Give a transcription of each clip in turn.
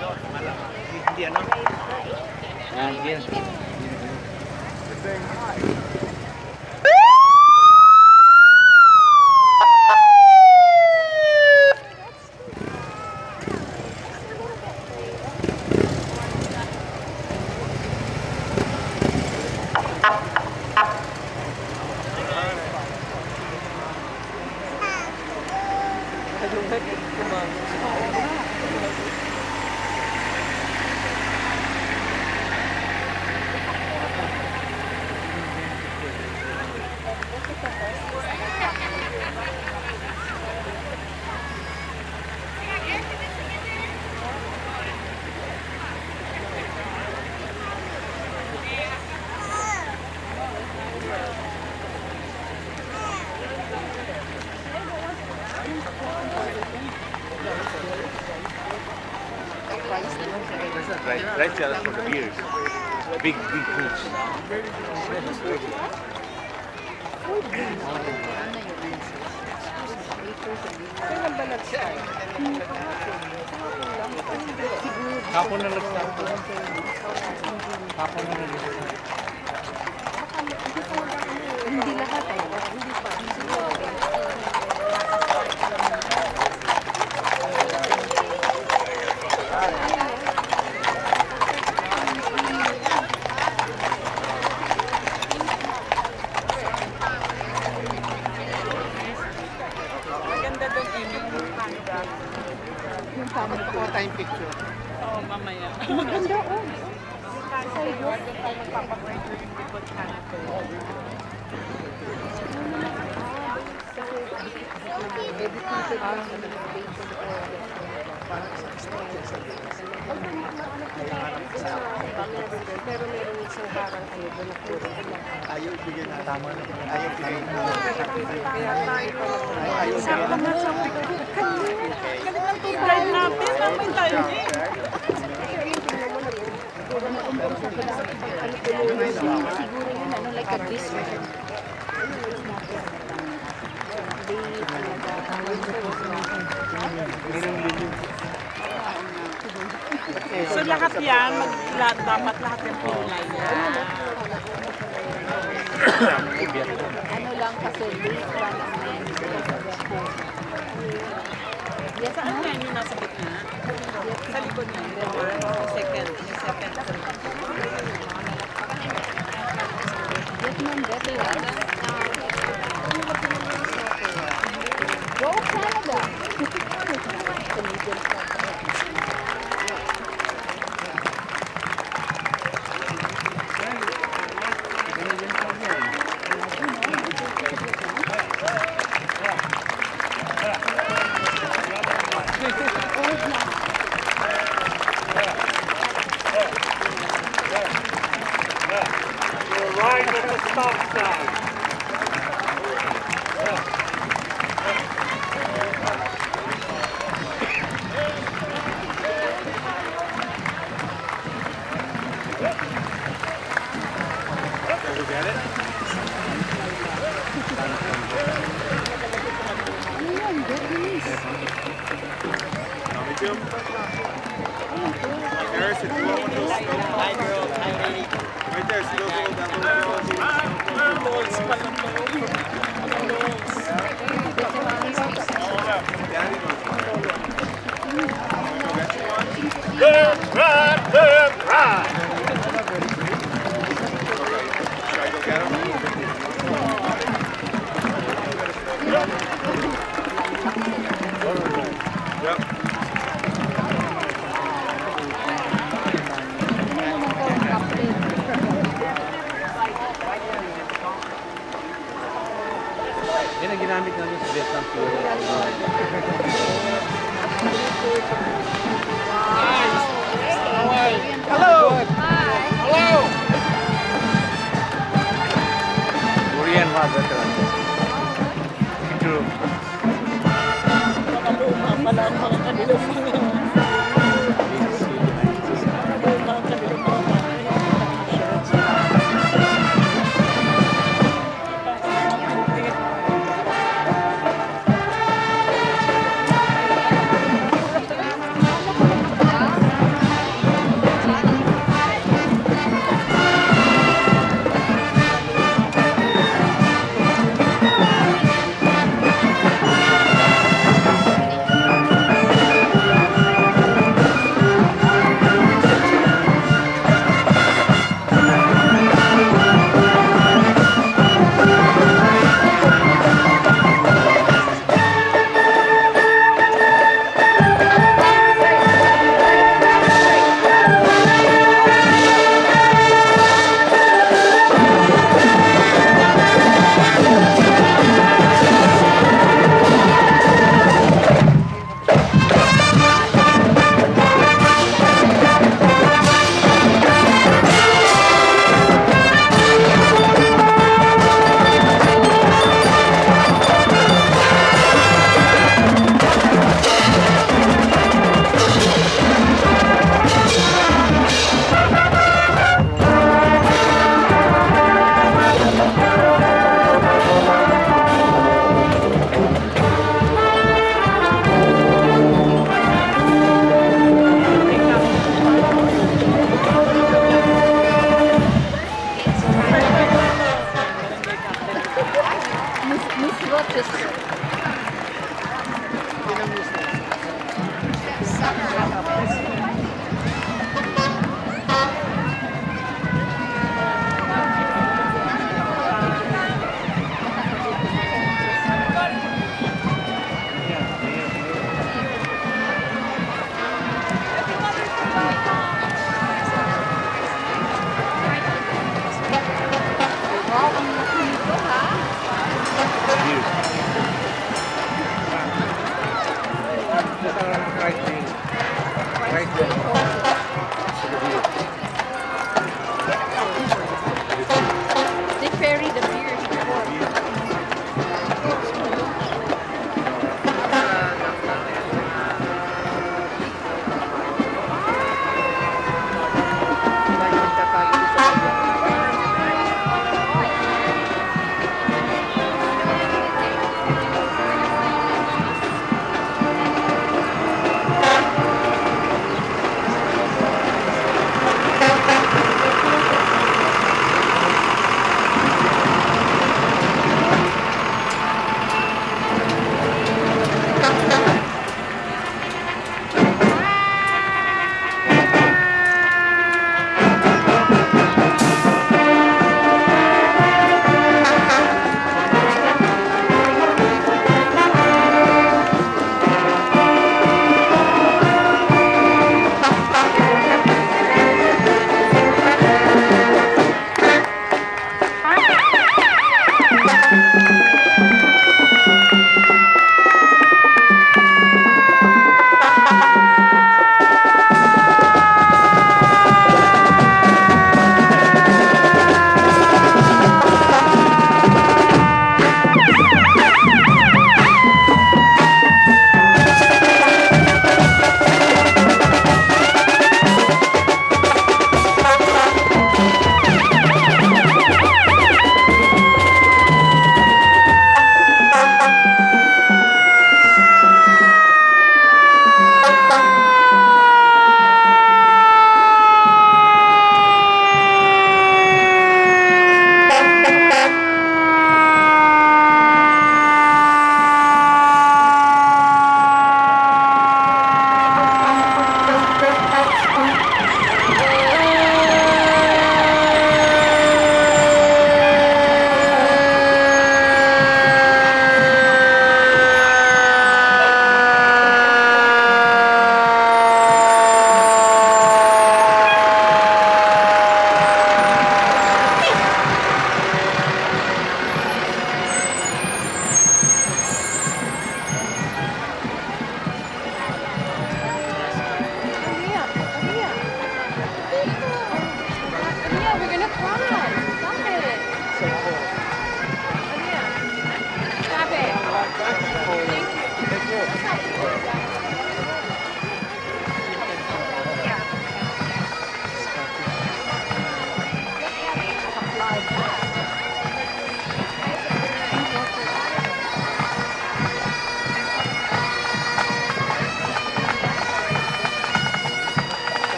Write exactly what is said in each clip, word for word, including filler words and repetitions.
Hindi Right there for the beers. Big, big boots. Hindi lahat ay hindi pa. So lahat yan, mag, dapat lahat yung kulay niya. Ano lang kasi, saan yan yung nasa bitna? Sa likod niya. Second, second. Go Canada! Thank you.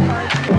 Let's go.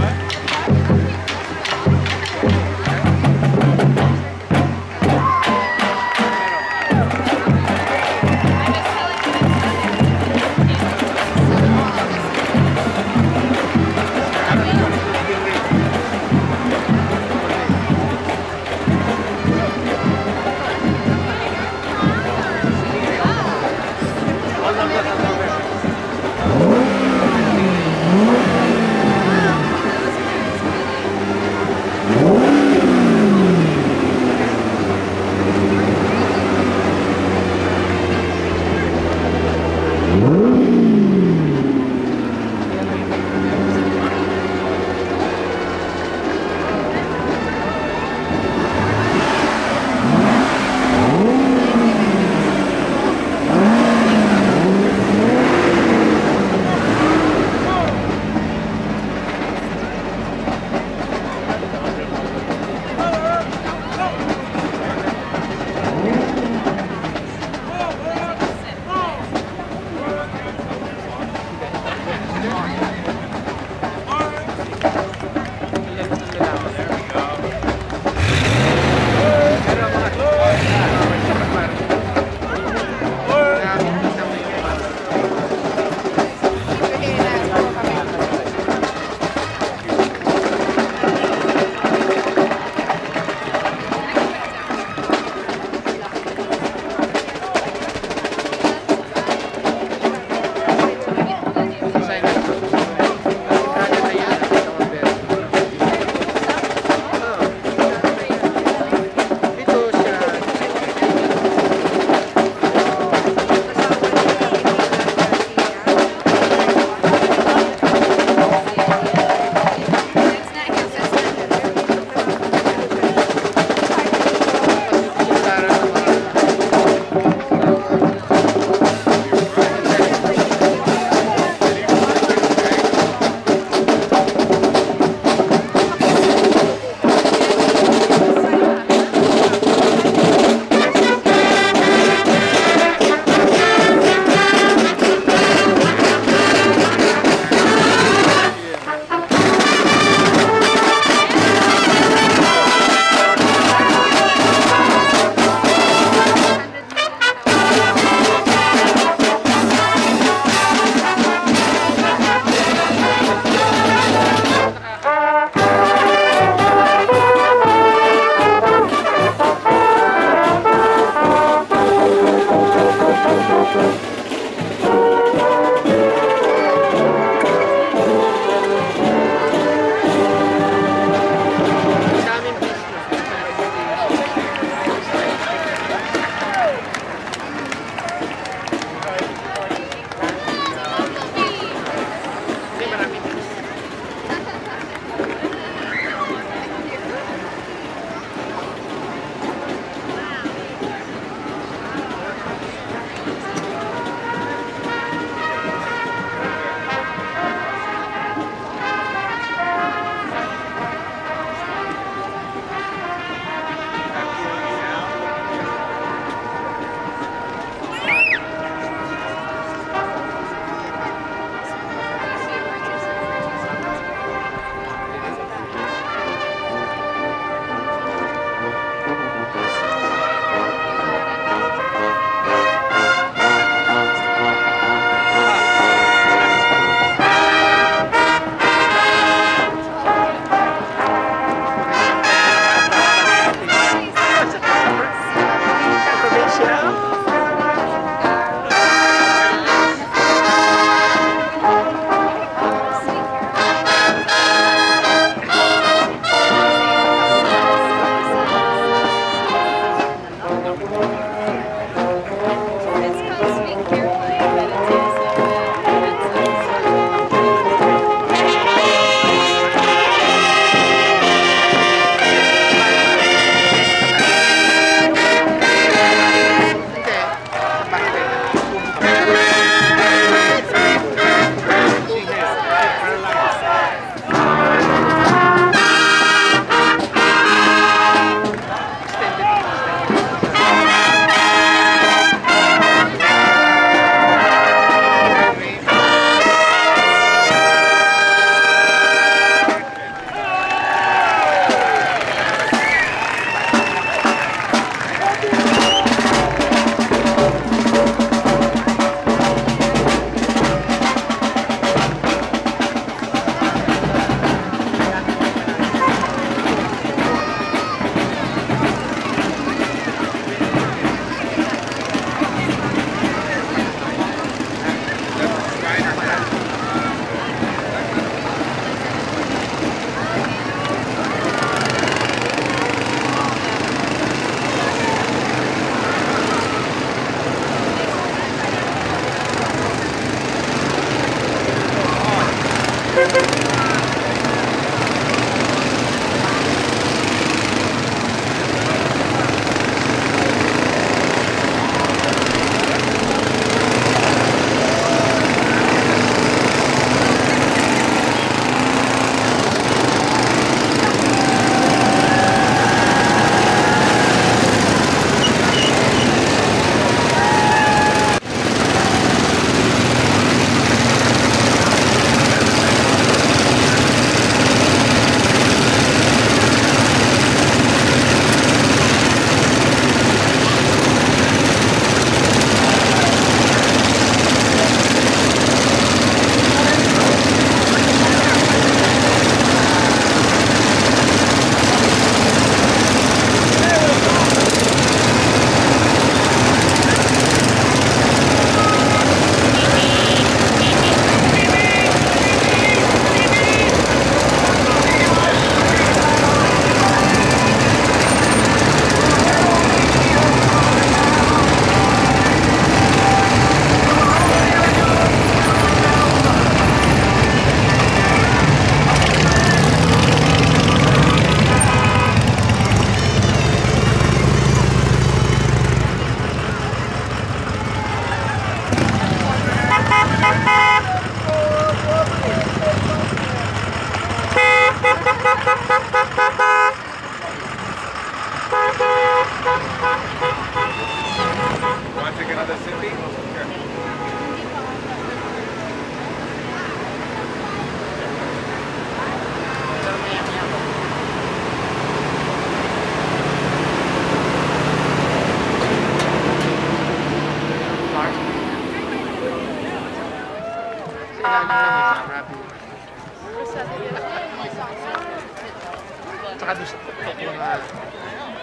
nakadus ako mga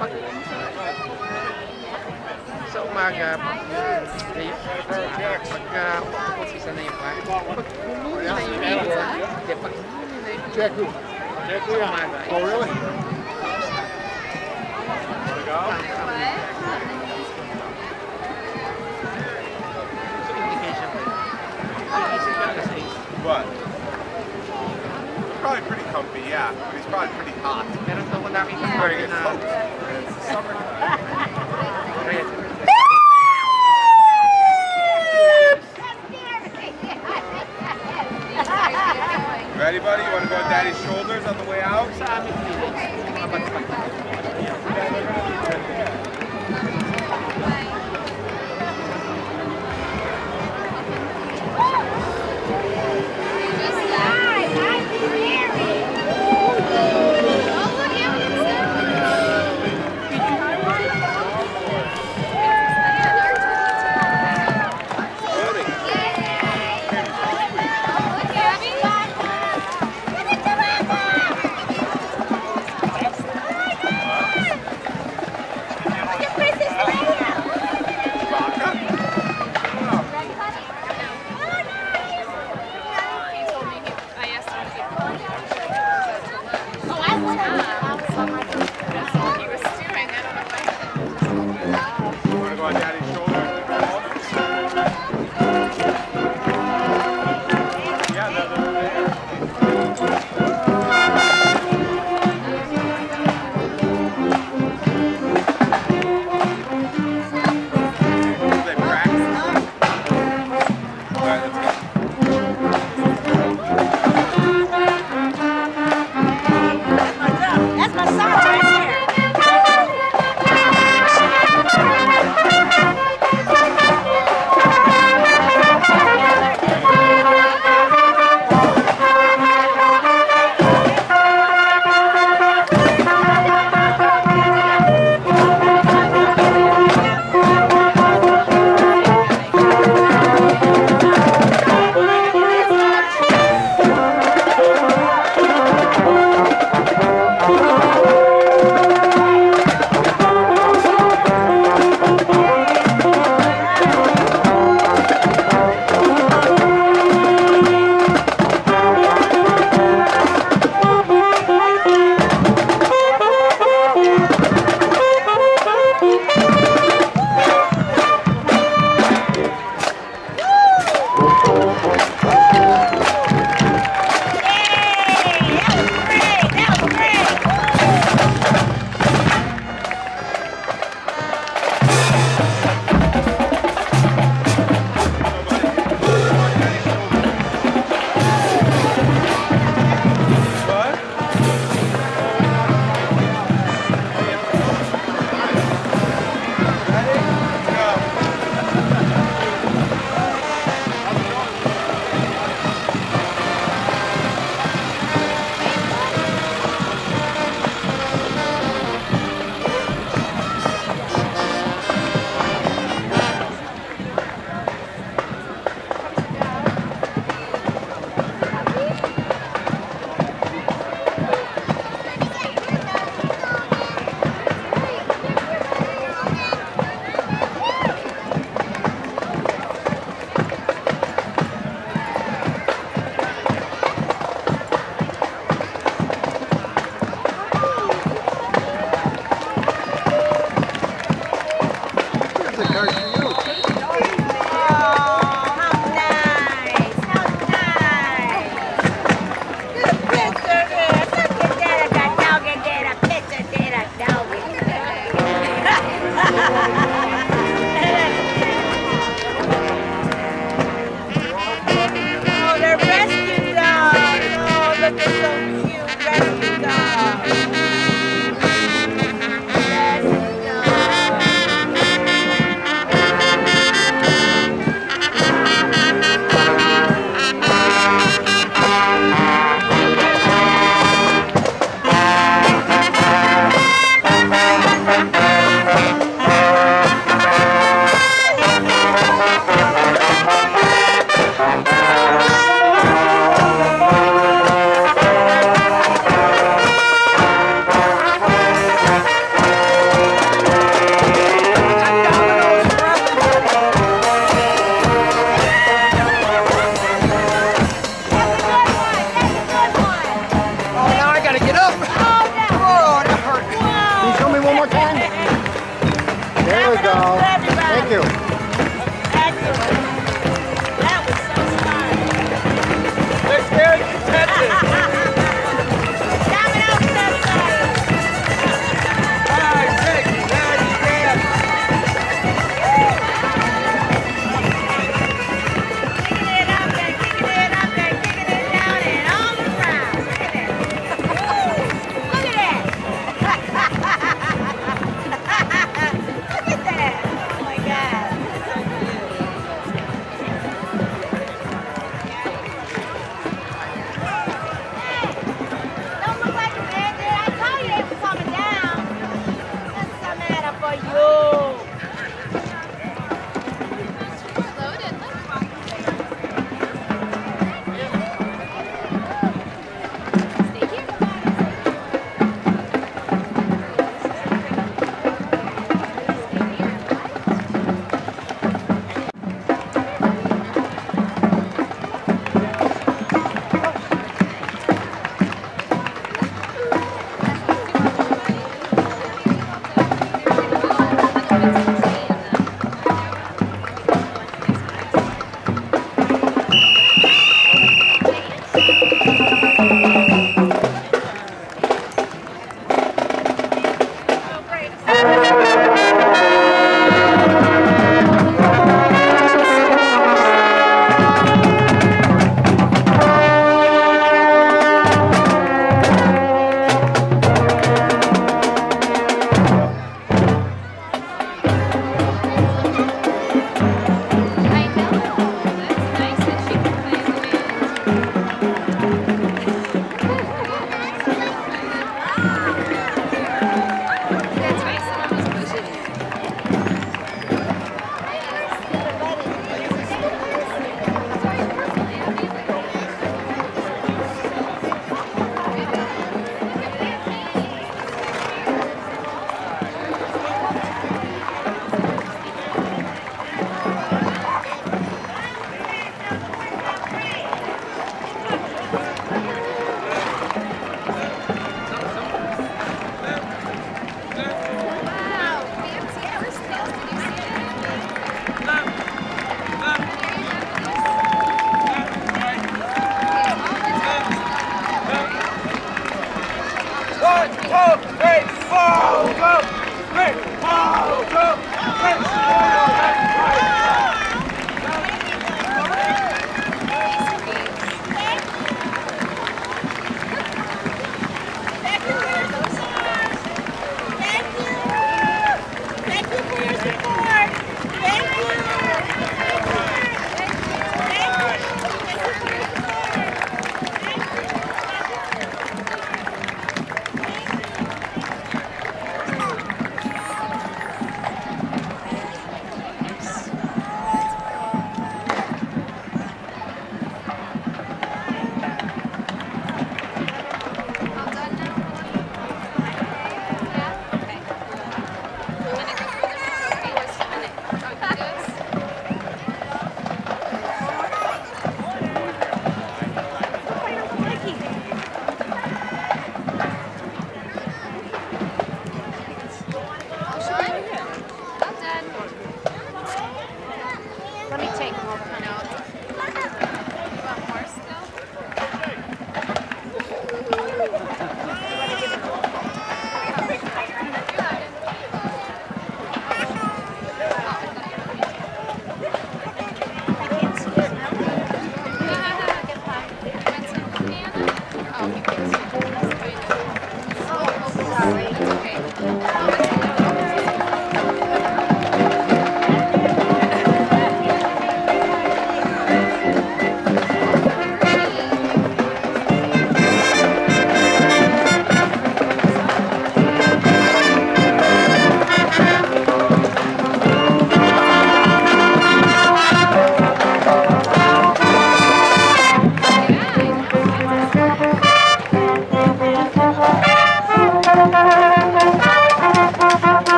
pag sa umaga pag pagka umpisa na yung pag humuli na yung ego pag humuli na yung check ko check ko yan oh really? There we go. What? Probably pretty comfy, yeah. But he's probably pretty hot. Pero ito wala kang very good coat. It's summertime. Ready, buddy? You want to go on Daddy's shoulders on the way out? Sa amin,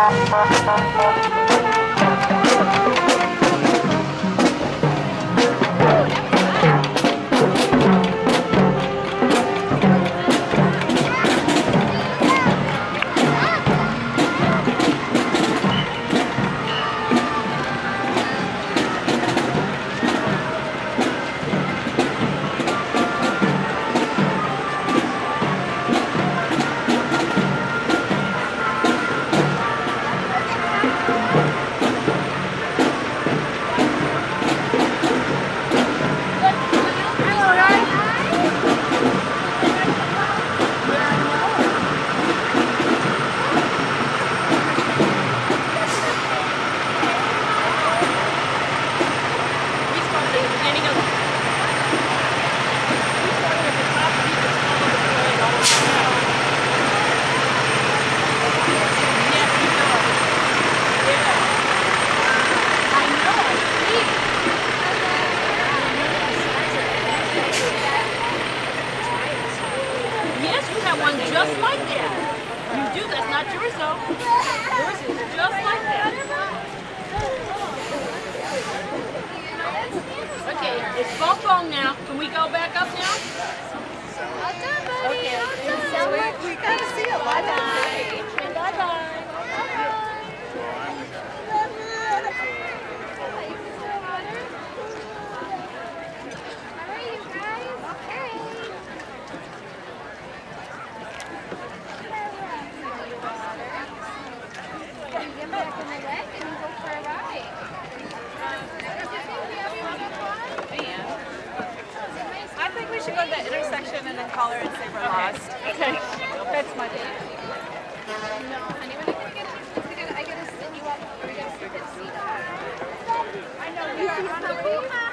I know, you are on the